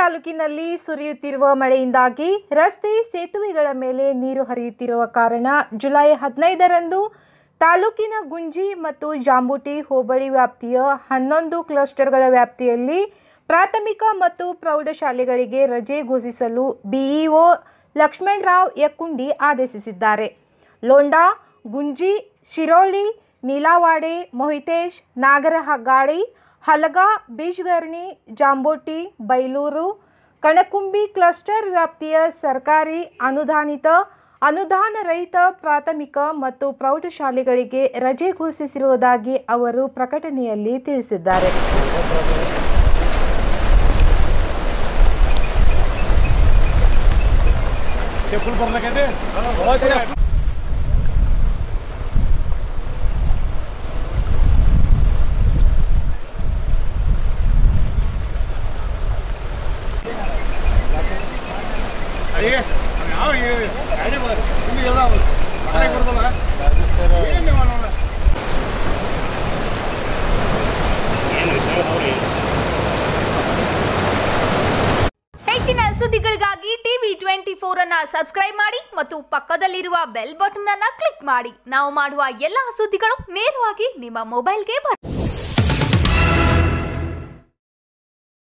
ತಾಲೂಕಿನಲ್ಲಿ ಸುರಿಯುತ್ತಿರುವ ಮಳೆಯಿಂದಾಗಿ ರಸ್ತೆ ಸೇತುವೆಗಳ ಮೇಲೆ ನೀರು ಹರಿಯುತ್ತಿರುವ ಕಾರಣ ಜುಲೈ 15ರಂದು ತಾಲೂಕಿನ ಗುಂಜಿ ಮತ್ತು ಜಾಂಬೂಟಿ ಹೋಬಳಿ ವ್ಯಾಪ್ತಿಯ 11 ಕ್ಲಸ್ಟರ್ಗಳ ವ್ಯಾಪ್ತಿಯಲ್ಲಿ ಪ್ರಾಥಮಿಕ ಮತ್ತು ಪ್ರೌಢಶಾಲೆಗಳಿಗೆ ರಜೆ ಘೋಷಿಸಲು ಬಿಇಒ ಲಕ್ಷ್ಮಣರಾವ್ ಯಕ್ಕುಂಡಿ ಆದೇಶಿಸಿದ್ದಾರೆ. ಲೋಂಡಾ, ಗುಂಜಿ, ಶಿರೋಳಿ, ನೀಲಾವಾಡೆ, ಮೊಹಿತೇಶ್, ನಾಗರಹಗಾಡಿ, ಹಲಗಾ, ಬೀಜ್ಗರ್ಣಿ, ಜಾಂಬೋಟಿ, ಬೈಲೂರು, ಕಣಕುಂಬಿ ಕ್ಲಸ್ಟರ್ ವ್ಯಾಪ್ತಿಯ ಸರ್ಕಾರಿ ಅನುದಾನಿತ ಅನುದಾನ ರಹಿತ ಪ್ರಾಥಮಿಕ ಮತ್ತು ಪ್ರೌಢಶಾಲೆಗಳಿಗೆ ರಜೆ ಘೋಷಿಸಿರುವುದಾಗಿ ಅವರು ಪ್ರಕಟಣೆಯಲ್ಲಿ ತಿಳಿಸಿದ್ದಾರೆ. ಹೆಚ್ಚಿನ ಸುದ್ದಿಗಳಿಗಾಗಿ ಟಿವಿ24 ಅನ್ನು ಸಬ್ಸ್ಕ್ರೈಬ್ ಮಾಡಿ ಮತ್ತು ಪಕ್ಕದಲ್ಲಿರುವ ಬೆಲ್ ಬಟನ್ ಅನ್ನು ಕ್ಲಿಕ್ ಮಾಡಿ. ನಾವು ಮಾಡುವ ಎಲ್ಲಾ ಸುದ್ದಿಗಳು ನೇರವಾಗಿ ನಿಮ್ಮ ಮೊಬೈಲ್ಗೆ ಬರುತ್ತೆ.